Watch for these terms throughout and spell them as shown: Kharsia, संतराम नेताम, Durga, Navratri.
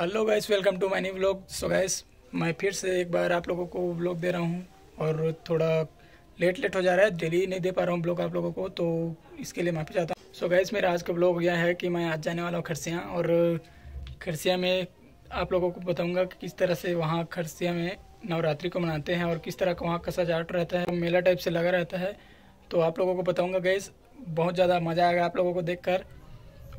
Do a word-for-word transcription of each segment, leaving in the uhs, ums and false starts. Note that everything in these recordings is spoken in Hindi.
Hello guys, welcome to my new vlog. So guys, मैं फिर से एक बार आप लोगों को व्लॉग दे रहा हूँ और थोड़ा लेट लेट हो जा रहा है, डेली नहीं दे पा रहा हूँ व्लॉग आप लोगों को, तो इसके लिए माफ़ी चाहता हूँ। सो गाइस, मेरा आज का व्लॉग यह है कि मैं आज जाने वाला हूँ खरसिया, और खरसिया में आप लोगों को बताऊँगा कि किस तरह से वहाँ खरसिया में नवरात्रि को मनाते हैं और किस तरह का वहाँ का सजावट रहता है, मेला टाइप से लगा रहता है। तो आप लोगों को बताऊँगा गाइस, बहुत ज़्यादा मज़ा आएगा आप लोगों को देख कर।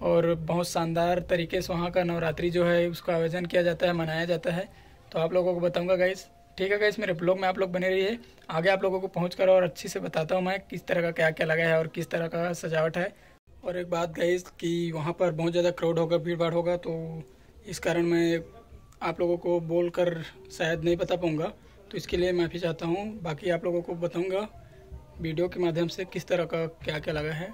और बहुत शानदार तरीके से वहाँ का नवरात्रि जो है उसका आयोजन किया जाता है, मनाया जाता है, तो आप लोगों को बताऊंगा गाइस। ठीक है गाइस, मेरे ब्लॉग में आप लोग बने रहिए, आगे आप लोगों को पहुँच कर और अच्छे से बताता हूँ मैं किस तरह का क्या क्या लगा है और किस तरह का सजावट है। और एक बात गाइस कि वहाँ पर बहुत ज़्यादा क्राउड होगा, भीड़ भाड़ होगा, तो इस कारण मैं आप लोगों को बोल कर शायद नहीं बता पाऊँगा, तो इसके लिए माफ़ी चाहता हूँ। बाकी आप लोगों को बताऊँगा वीडियो के माध्यम से किस तरह का क्या क्या लगा है।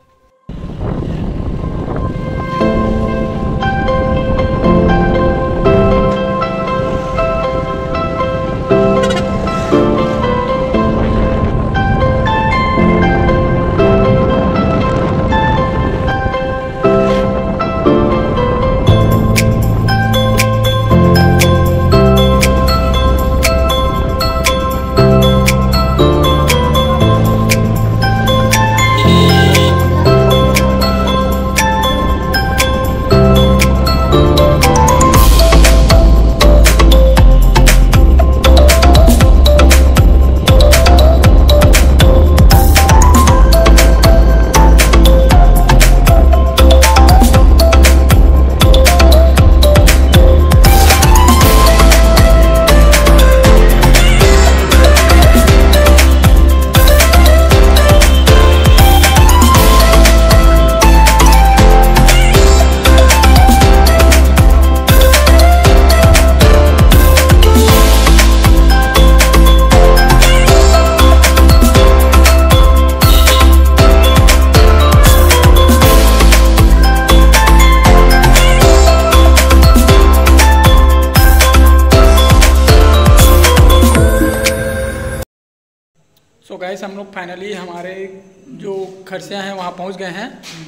तो गाइस, हम लोग फाइनली हमारे जो खरसिया हैं वहाँ पहुँच गए हैं,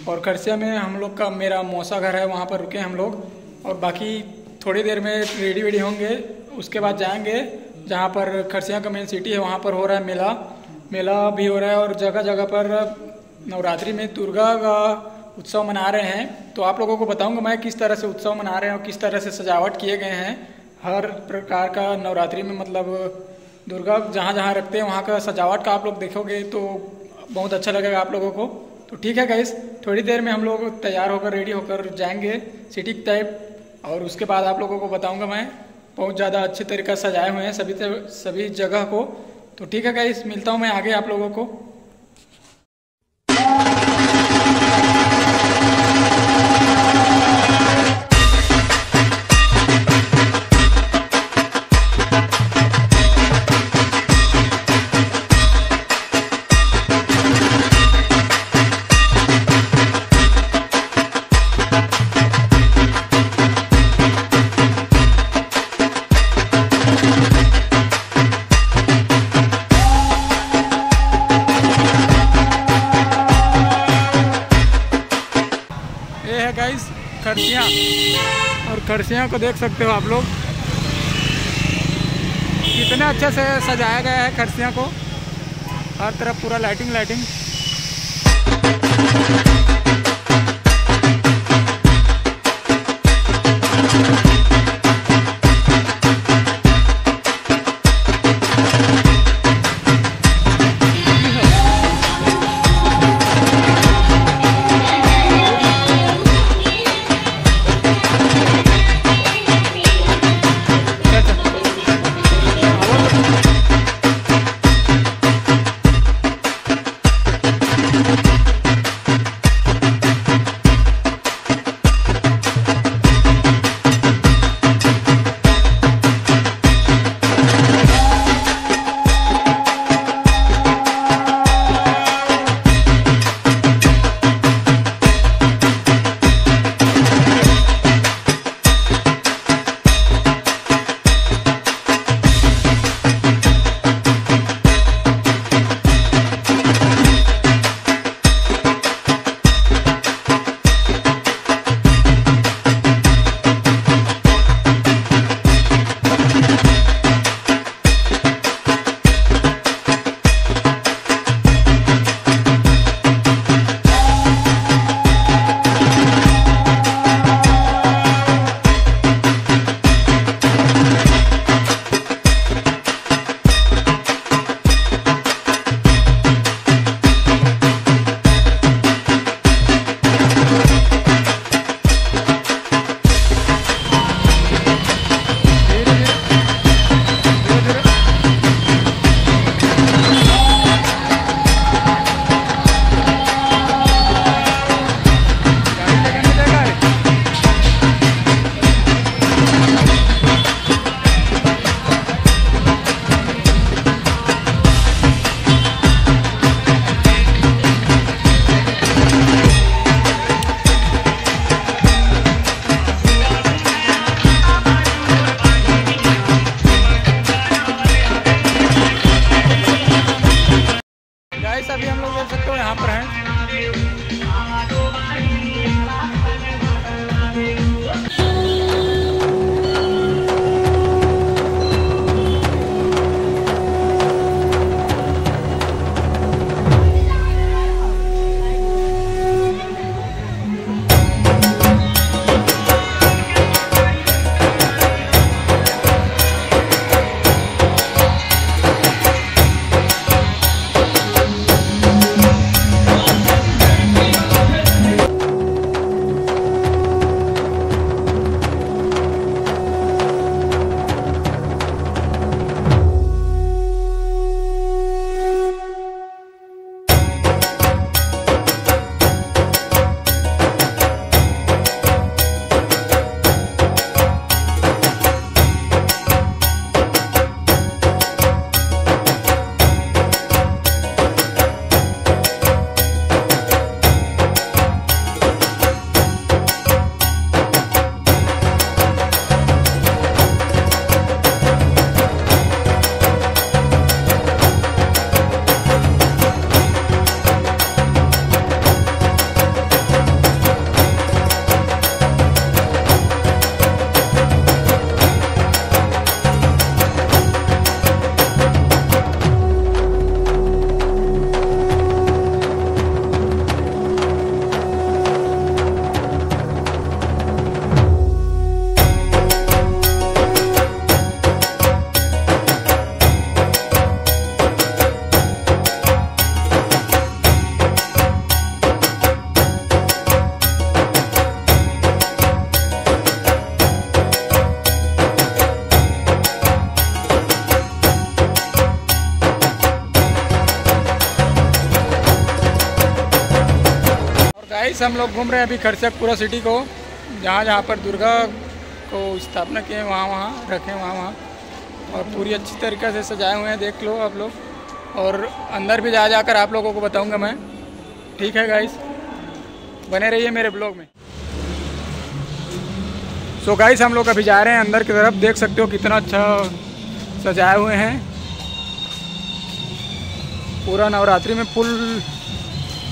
और खरसिया में हम लोग का मेरा मौसा घर है, वहाँ पर रुके हम लोग। और बाकी थोड़ी देर में रेडी वेडी होंगे, उसके बाद जाएंगे जहाँ पर खरसिया का मेन सिटी है, वहाँ पर हो रहा है मेला, मेला भी हो रहा है और जगह जगह पर नवरात्रि में दुर्गा का उत्सव मना रहे हैं। तो आप लोगों को बताऊँगा मैं किस तरह से उत्सव मना रहे हैं और किस तरह से सजावट किए गए हैं हर प्रकार का नवरात्रि में, मतलब दुर्गा जहाँ जहाँ रखते हैं वहाँ का सजावट का आप लोग देखोगे तो बहुत अच्छा लगेगा आप लोगों को। तो ठीक है गाइस, थोड़ी देर में हम लोग तैयार होकर रेडी होकर जाएंगे सिटी टाइप, और उसके बाद आप लोगों को बताऊंगा मैं। बहुत ज़्यादा अच्छे तरीके से सजाए हुए हैं सभी सभी जगह को। तो ठीक है गाइस, मिलता हूँ मैं आगे आप लोगों को। खरसिया, और खरसिया को देख सकते हो आप लोग कितना अच्छे से सजाया गया है खरसिया को, हर तरफ पूरा लाइटिंग लाइटिंग। गाइस हम लोग घूम रहे हैं अभी खरसिया पूरा सिटी को, जहाँ जहाँ पर दुर्गा को स्थापना किए वहाँ वहाँ रखें वहाँ वहाँ और पूरी अच्छी तरीके से सजाए हुए हैं, देख लो आप लोग। और अंदर भी जा जाकर आप लोगों को बताऊंगा मैं, ठीक है गाइस, बने रहिए मेरे ब्लॉग में। सो so गाइस हम लोग अभी जा रहे हैं अंदर की तरफ, देख सकते हो कितना अच्छा सजाए हुए हैं, पूरा नवरात्रि में फुल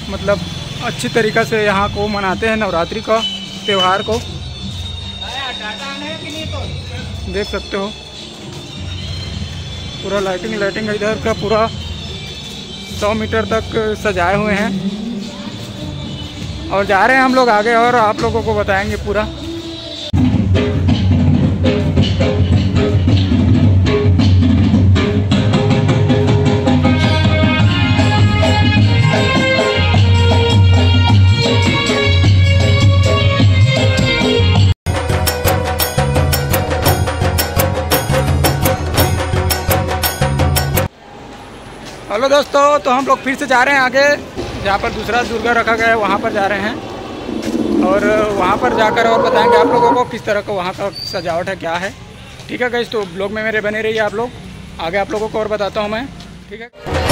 मतलब अच्छी तरीक़ा से यहाँ को मनाते हैं नवरात्रि का त्यौहार को, देख सकते हो पूरा लाइटिंग लाइटिंग इधर का पूरा सौ मीटर तक सजाए हुए हैं। और जा रहे हैं हम लोग आगे और आप लोगों को बताएंगे पूरा। हेलो दोस्तों, तो हम लोग फिर से जा रहे हैं आगे, जहाँ पर दूसरा दुर्गा रखा गया है वहाँ पर जा रहे हैं और वहाँ पर जाकर और बताएंगे आप लोगों को किस तरह का वहाँ का सजावट है, क्या है। ठीक है गाइस, तो ब्लॉग में मेरे बने रहिए आप लोग, आगे आप लोगों को और बताता हूँ मैं, ठीक है।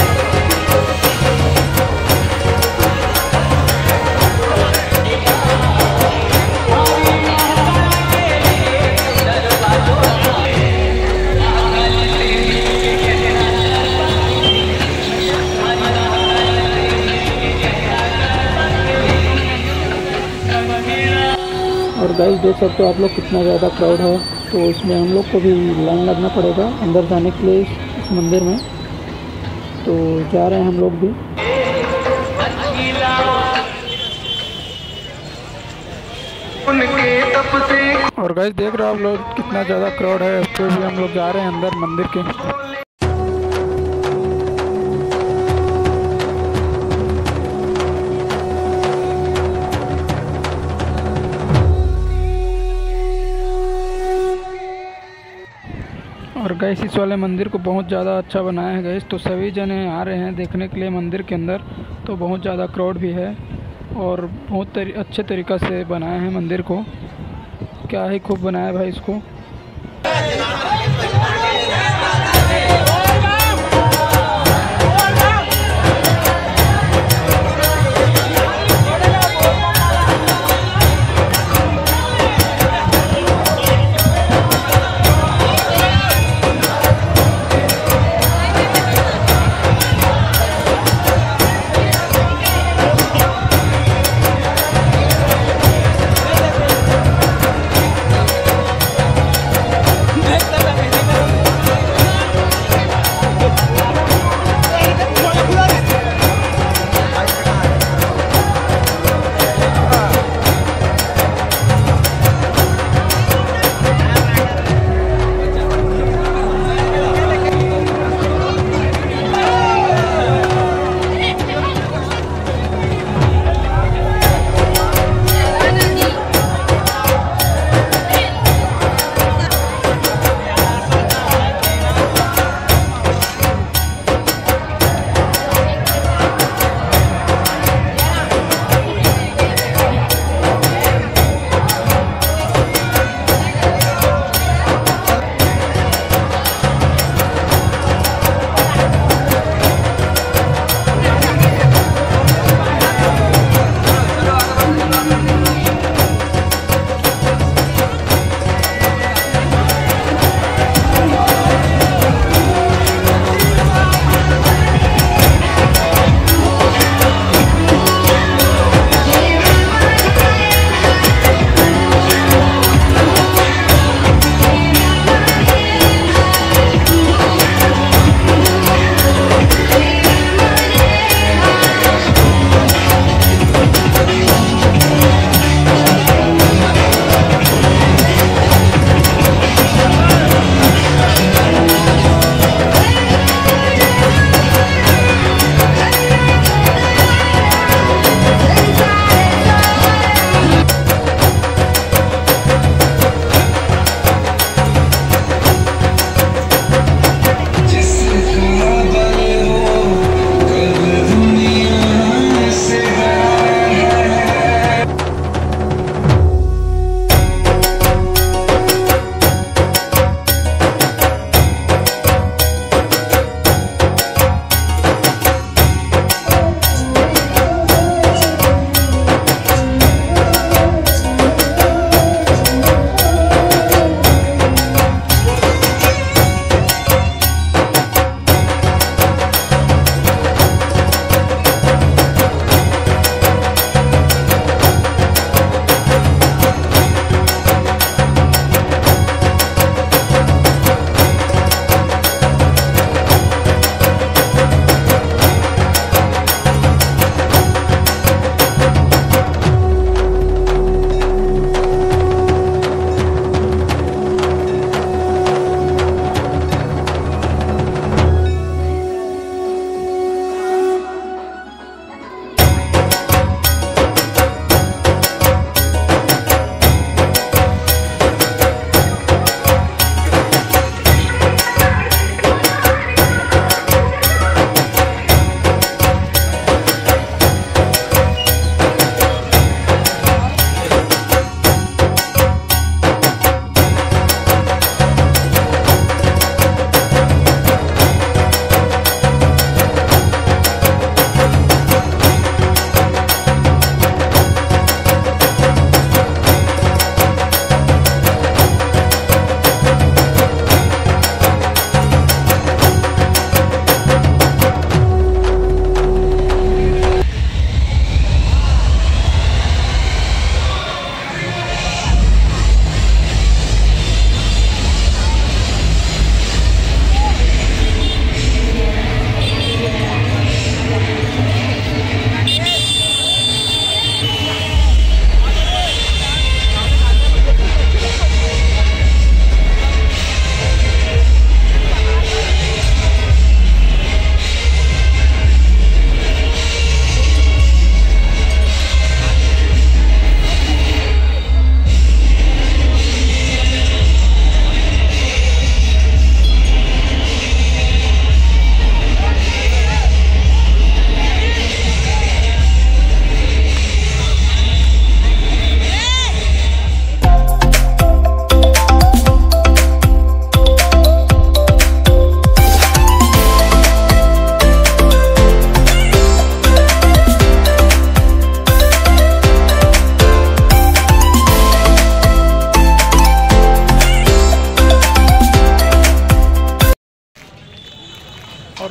और गाइस देख सकते हो आप लोग कितना ज़्यादा क्राउड है, तो इसमें हम लोग को भी लाइन लगना पड़ेगा अंदर जाने के लिए इस मंदिर में, तो जा रहे हैं हम लोग भी। और गाइस देख रहे हो आप लोग कितना ज़्यादा क्राउड है, तो भी हम लोग जा रहे हैं अंदर मंदिर के। और गैस इस वाले मंदिर को बहुत ज़्यादा अच्छा बनाया है गैस, तो सभी जने आ रहे हैं देखने के लिए मंदिर के अंदर, तो बहुत ज़्यादा क्राउड भी है और बहुत तरी, अच्छे तरीक़ा से बनाया है मंदिर को, क्या ही खूब बनाया भाई इसको।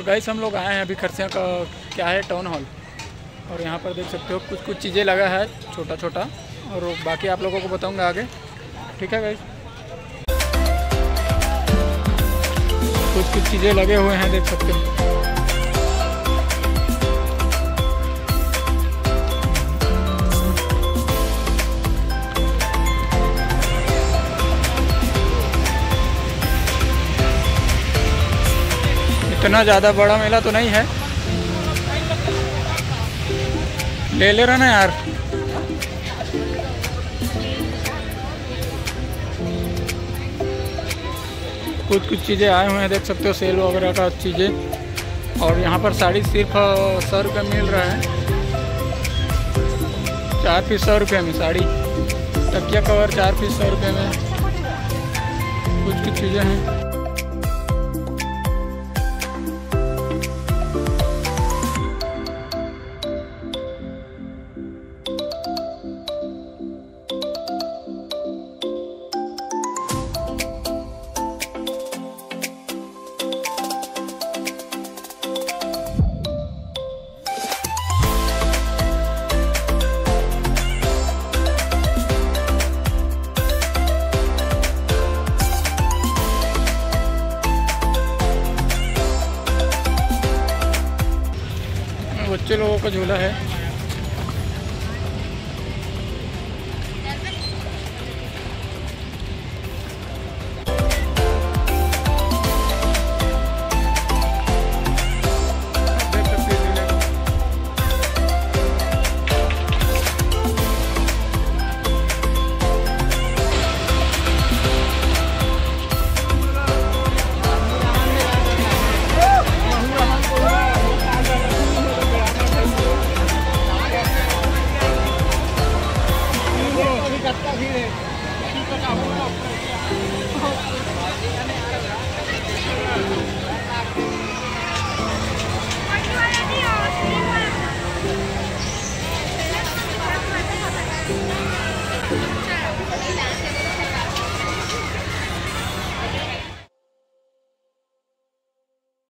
और गाइस हम लोग आए हैं अभी खरसिया का क्या है टाउन हॉल, और यहाँ पर देख सकते हो कुछ कुछ चीज़ें लगा है छोटा छोटा, और बाकी आप लोगों को बताऊँगा आगे, ठीक है गाइस। कुछ कुछ चीज़ें लगे हुए हैं देख सकते हो। इतना ज़्यादा बड़ा मेला तो नहीं है, ले ले रहा ना यार। कुछ कुछ चीज़ें आए हुए हैं देख सकते हो, सेल वगैरह का चीज़ें, और यहाँ पर साड़ी सिर्फ सौ रुपये मिल रहा है, चार पीस सौ रुपये में साड़ी, तकिया कवर चार पीस सौ रुपये में, कुछ कुछ चीज़ें हैं। बच्चे लोगों का झूला है।